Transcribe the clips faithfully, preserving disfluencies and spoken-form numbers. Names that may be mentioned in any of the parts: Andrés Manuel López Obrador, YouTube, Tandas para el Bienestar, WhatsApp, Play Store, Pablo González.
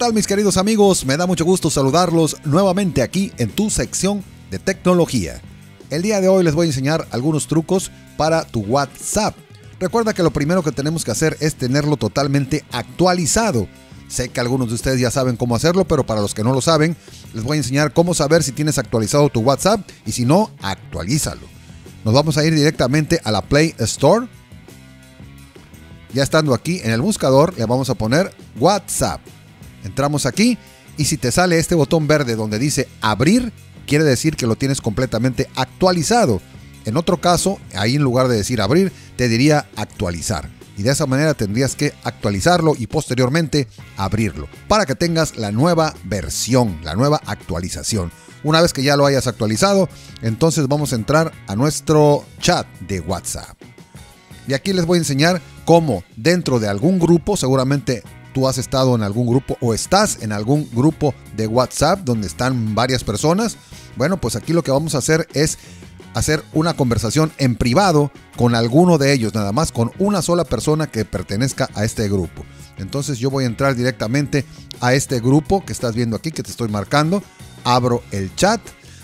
tal, mis queridos amigos? Me da mucho gusto saludarlos nuevamente aquí en tu sección de tecnología. El día de hoy les voy a enseñar algunos trucos para tu WhatsApp. Recuerda que lo primero que tenemos que hacer es tenerlo totalmente actualizado. Sé que algunos de ustedes ya saben cómo hacerlo, pero para los que no lo saben, les voy a enseñar cómo saber si tienes actualizado tu WhatsApp y si no, actualízalo. Nos vamos a ir directamente a la Play Store. Ya estando aquí en el buscador, le vamos a poner WhatsApp. Entramos aquí y si te sale este botón verde donde dice abrir, quiere decir que lo tienes completamente actualizado. En otro caso, ahí en lugar de decir abrir, te diría actualizar. Y de esa manera tendrías que actualizarlo y posteriormente abrirlo para que tengas la nueva versión, la nueva actualización. Una vez que ya lo hayas actualizado, entonces vamos a entrar a nuestro chat de WhatsApp. Y aquí les voy a enseñar cómo dentro de algún grupo, seguramente tú has estado en algún grupo o estás en algún grupo de WhatsApp donde están varias personas. Bueno, pues aquí lo que vamos a hacer es hacer una conversación en privado con alguno de ellos, nada más con una sola persona que pertenezca a este grupo. Entonces yo voy a entrar directamente a este grupo que estás viendo aquí, que te estoy marcando. Abro el chat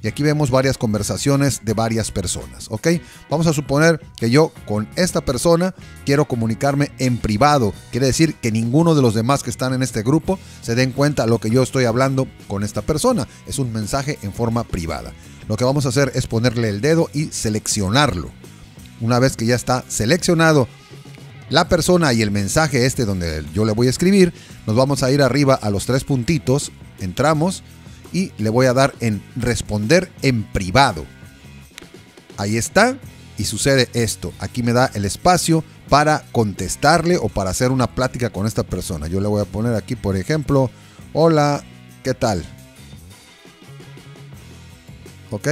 y aquí vemos varias conversaciones de varias personas, ¿ok? Vamos a suponer que yo con esta persona quiero comunicarme en privado. Quiere decir que ninguno de los demás que están en este grupo se den cuenta lo que yo estoy hablando con esta persona. Es un mensaje en forma privada. Lo que vamos a hacer es ponerle el dedo y seleccionarlo. Una vez que ya está seleccionado la persona y el mensaje este donde yo le voy a escribir, nos vamos a ir arriba a los tres puntitos, entramos y le voy a dar en responder en privado. Ahí está y sucede esto. Aquí me da el espacio para contestarle o para hacer una plática con esta persona. Yo le voy a poner aquí, por ejemplo, hola, ¿qué tal? ¿Ok?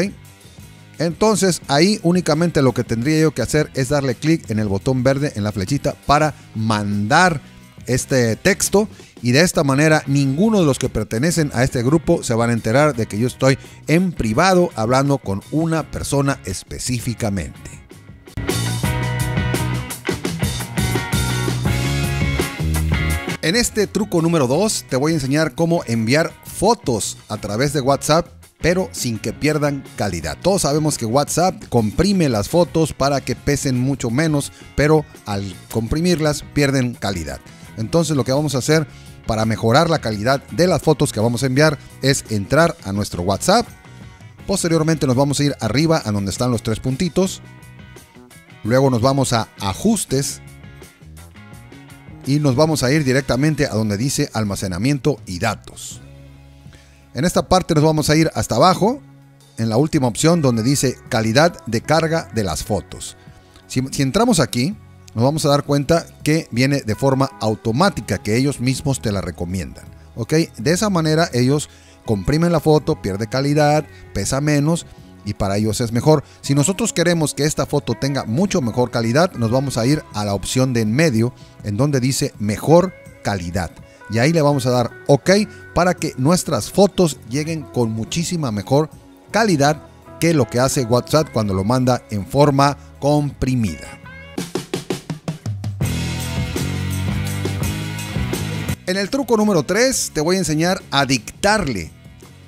Entonces ahí únicamente lo que tendría yo que hacer es darle clic en el botón verde, en la flechita, para mandar este texto. Y de esta manera ninguno de los que pertenecen a este grupo se van a enterar de que yo estoy en privado hablando con una persona específicamente. En este truco número dos te voy a enseñar cómo enviar fotos a través de WhatsApp, pero sin que pierdan calidad. Todos sabemos que WhatsApp comprime las fotos para que pesen mucho menos, pero al comprimirlas pierden calidad. Entonces lo que vamos a hacer para mejorar la calidad de las fotos que vamos a enviar es entrar a nuestro WhatsApp. Posteriormente nos vamos a ir arriba a donde están los tres puntitos. Luego nos vamos a ajustes. Y nos vamos a ir directamente a donde dice almacenamiento y datos. En esta parte nos vamos a ir hasta abajo, en la última opción donde dice calidad de carga de las fotos. Si, si entramos aquí, nos vamos a dar cuenta que viene de forma automática, que ellos mismos te la recomiendan, ¿ok? De esa manera ellos comprimen la foto, pierde calidad, pesa menos y para ellos es mejor. Si nosotros queremos que esta foto tenga mucho mejor calidad, nos vamos a ir a la opción de en medio, en donde dice mejor calidad. Y ahí le vamos a dar OK para que nuestras fotos lleguen con muchísima mejor calidad que lo que hace WhatsApp cuando lo manda en forma comprimida. En el truco número tres te voy a enseñar a dictarle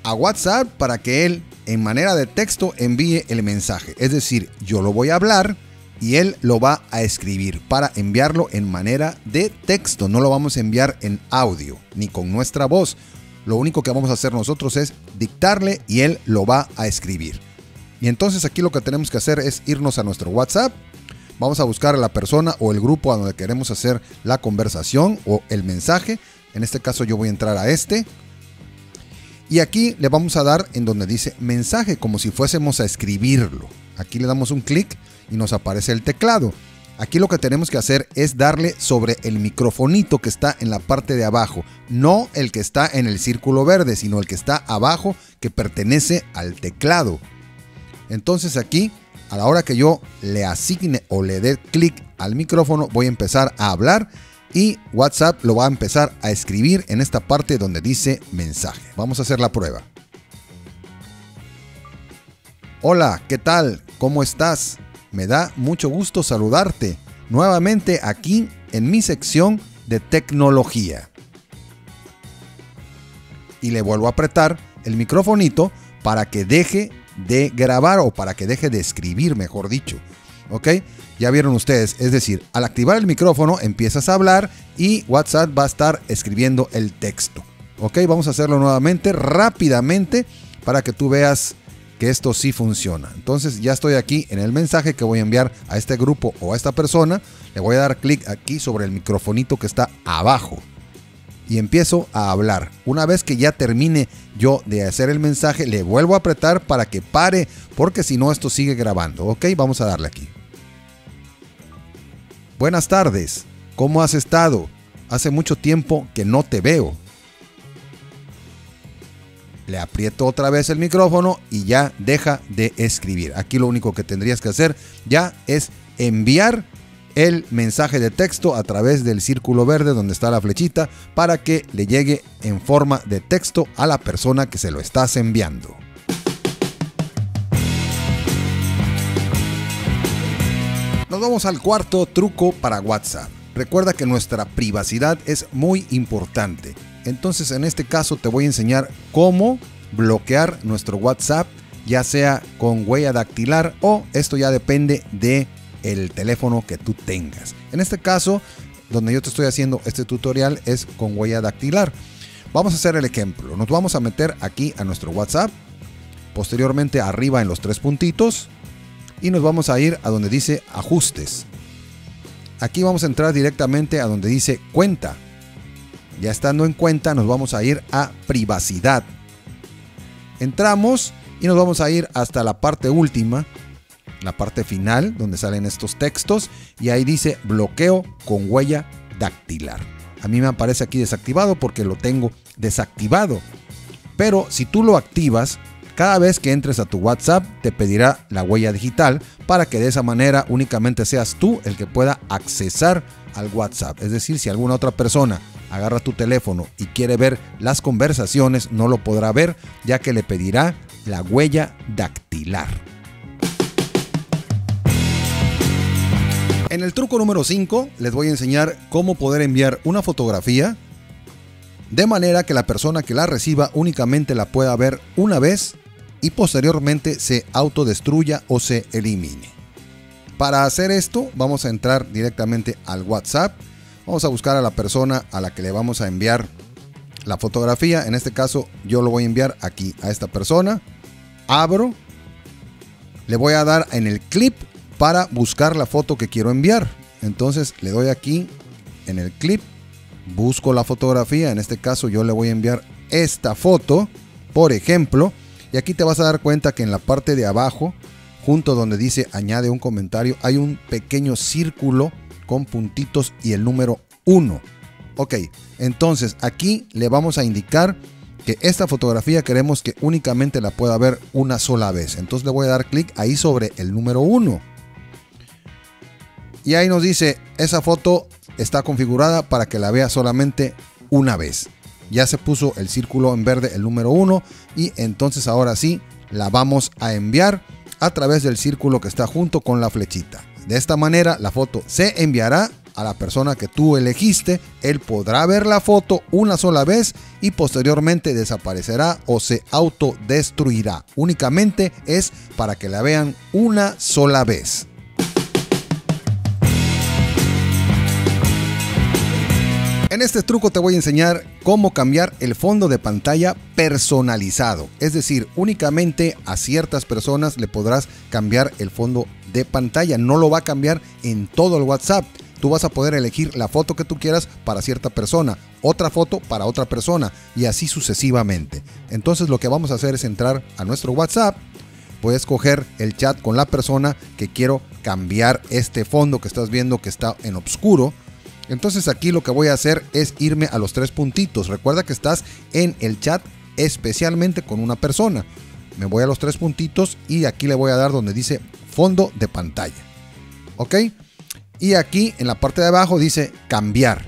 a WhatsApp para que él en manera de texto envíe el mensaje. Es decir, yo lo voy a hablar y él lo va a escribir para enviarlo en manera de texto. No lo vamos a enviar en audio ni con nuestra voz. Lo único que vamos a hacer nosotros es dictarle y él lo va a escribir. Y entonces aquí lo que tenemos que hacer es irnos a nuestro WhatsApp. Vamos a buscar a la persona o el grupo a donde queremos hacer la conversación o el mensaje. En este caso yo voy a entrar a este. Y aquí le vamos a dar en donde dice mensaje, como si fuésemos a escribirlo. Aquí le damos un clic y nos aparece el teclado. Aquí lo que tenemos que hacer es darle sobre el microfonito que está en la parte de abajo. No el que está en el círculo verde, sino el que está abajo que pertenece al teclado. Entonces aquí, a la hora que yo le asigne o le dé clic al micrófono, voy a empezar a hablar y WhatsApp lo va a empezar a escribir en esta parte donde dice mensaje. Vamos a hacer la prueba. Hola, ¿qué tal? ¿Cómo estás? Me da mucho gusto saludarte nuevamente aquí en mi sección de tecnología. y le vuelvo a apretar el microfonito para que deje de grabar o para que deje de escribir, mejor dicho. ¿Ok? Ya vieron ustedes, es decir, al activar el micrófono empiezas a hablar y WhatsApp va a estar escribiendo el texto. ¿Ok? Vamos a hacerlo nuevamente, rápidamente, para que tú veas que esto sí funciona. Entonces ya estoy aquí en el mensaje que voy a enviar a este grupo o a esta persona. Le voy a dar clic aquí sobre el microfonito que está abajo y empiezo a hablar. Una vez que ya termine yo de hacer el mensaje, le vuelvo a apretar para que pare, porque si no esto sigue grabando. Ok, vamos a darle aquí. Buenas tardes, ¿cómo has estado? Hace mucho tiempo que no te veo. Le aprieto otra vez el micrófono y ya deja de escribir. Aquí lo único que tendrías que hacer ya es enviar el mensaje de texto a través del círculo verde donde está la flechita para que le llegue en forma de texto a la persona que se lo estás enviando. Nos vamos al cuarto truco para WhatsApp. Recuerda que nuestra privacidad es muy importante. Entonces en este caso te voy a enseñar cómo bloquear nuestro WhatsApp, ya sea con huella dactilar o esto ya depende del teléfono que tú tengas. En este caso, donde yo te estoy haciendo este tutorial es con huella dactilar. Vamos a hacer el ejemplo. Nos vamos a meter aquí a nuestro WhatsApp, posteriormente arriba en los tres puntitos y nos vamos a ir a donde dice ajustes. Aquí vamos a entrar directamente a donde dice cuenta. Ya estando en cuenta nos vamos a ir a privacidad. Entramos y nos vamos a ir hasta la parte última, la parte final donde salen estos textos y ahí dice bloqueo con huella dactilar. A mí me aparece aquí desactivado porque lo tengo desactivado. Pero si tú lo activas, cada vez que entres a tu WhatsApp te pedirá la huella digital para que de esa manera únicamente seas tú el que pueda accesar al WhatsApp. Es decir, si alguna otra persona agarra tu teléfono y quiere ver las conversaciones, no lo podrá ver ya que le pedirá la huella dactilar. En el truco número cinco les voy a enseñar cómo poder enviar una fotografía de manera que la persona que la reciba únicamente la pueda ver una vez y posteriormente se autodestruya o se elimine. Para hacer esto vamos a entrar directamente al WhatsApp. Vamos a buscar a la persona a la que le vamos a enviar la fotografía. En este caso yo lo voy a enviar aquí a esta persona. Abro. Le voy a dar en el clip para buscar la foto que quiero enviar. Entonces le doy aquí en el clip. Busco la fotografía. En este caso yo le voy a enviar esta foto, por ejemplo. Y aquí te vas a dar cuenta que en la parte de abajo, junto donde dice añade un comentario, hay un pequeño círculo con puntitos y el número uno. Ok, entonces aquí le vamos a indicar que esta fotografía queremos que únicamente la pueda ver una sola vez. Entonces le voy a dar clic ahí sobre el número uno. Y ahí nos dice, esa foto está configurada para que la vea solamente una vez. Ya se puso el círculo en verde, el número uno. Y entonces ahora sí, la vamos a enviar a través del círculo que está junto con la flechita. De esta manera la foto se enviará a la persona que tú elegiste, él podrá ver la foto una sola vez y posteriormente desaparecerá o se autodestruirá. Únicamente es para que la vean una sola vez. En este truco te voy a enseñar cómo cambiar el fondo de pantalla personalizado. Es decir, únicamente a ciertas personas le podrás cambiar el fondo de pantalla. No lo va a cambiar en todo el WhatsApp. Tú vas a poder elegir la foto que tú quieras para cierta persona, otra foto para otra persona y así sucesivamente. Entonces lo que vamos a hacer es entrar a nuestro WhatsApp. Puedes coger el chat con la persona que quiero cambiar este fondo que estás viendo que está en oscuro. Entonces aquí lo que voy a hacer es irme a los tres puntitos. Recuerda que estás en el chat especialmente con una persona. Me voy a los tres puntitos y aquí le voy a dar donde dice fondo de pantalla. Ok. Y aquí en la parte de abajo dice cambiar.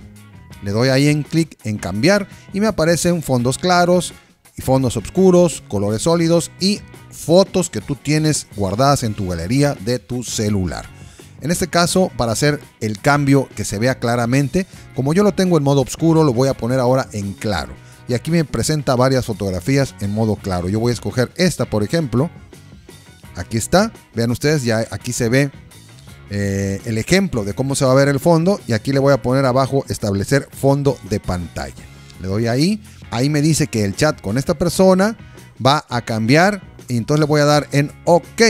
Le doy ahí en clic en cambiar y me aparecen fondos claros y fondos oscuros, colores sólidos y fotos que tú tienes guardadas en tu galería de tu celular. En este caso, para hacer el cambio que se vea claramente, como yo lo tengo en modo oscuro, lo voy a poner ahora en claro. y aquí me presenta varias fotografías en modo claro. Yo voy a escoger esta, por ejemplo. Aquí está, vean ustedes, ya aquí se ve eh, el ejemplo de cómo se va a ver el fondo, y aquí le voy a poner abajo establecer fondo de pantalla. Le doy ahí, ahí me dice que el chat con esta persona va a cambiar, y entonces le voy a dar en OK.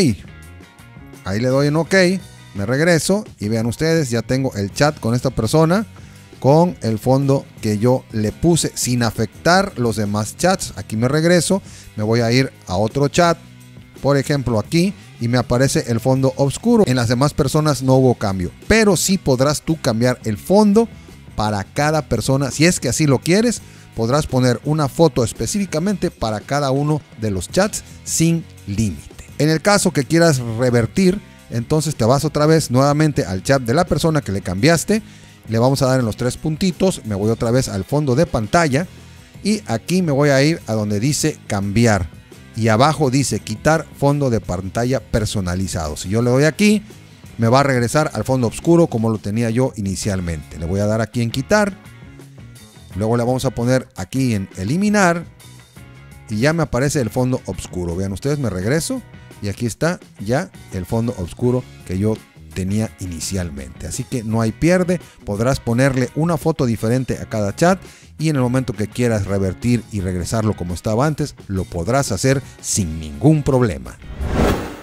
Ahí le doy en OK, me regreso y vean ustedes, ya tengo el chat con esta persona con el fondo que yo le puse sin afectar los demás chats. Aquí me regreso, me voy a ir a otro chat, por ejemplo aquí, y me aparece el fondo oscuro. En las demás personas no hubo cambio, pero sí podrás tú cambiar el fondo para cada persona. Si es que así lo quieres, podrás poner una foto específicamente para cada uno de los chats sin límite. En el caso que quieras revertir, entonces te vas otra vez nuevamente al chat de la persona que le cambiaste, le vamos a dar en los tres puntitos, me voy otra vez al fondo de pantalla y aquí me voy a ir a donde dice cambiar y abajo dice quitar fondo de pantalla personalizado. Si yo le doy aquí, me va a regresar al fondo oscuro como lo tenía yo inicialmente. Le voy a dar aquí en quitar, luego le vamos a poner aquí en eliminar y ya me aparece el fondo oscuro. Vean ustedes, me regreso y aquí está ya el fondo oscuro que yo tenía inicialmente. Así que no hay pierde, podrás ponerle una foto diferente a cada chat y en el momento que quieras revertir y regresarlo como estaba antes, lo podrás hacer sin ningún problema.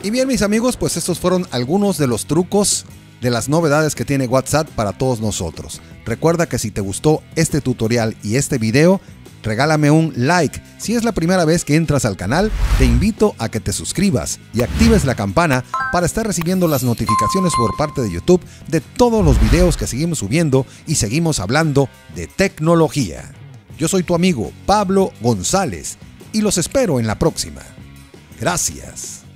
Y bien mis amigos, pues estos fueron algunos de los trucos de las novedades que tiene WhatsApp para todos nosotros. Recuerda que si te gustó este tutorial y este video, regálame un like. Si es la primera vez que entras al canal, te invito a que te suscribas y actives la campana para estar recibiendo las notificaciones por parte de YouTube de todos los videos que seguimos subiendo y seguimos hablando de tecnología. Yo soy tu amigo Pablo González y los espero en la próxima. Gracias.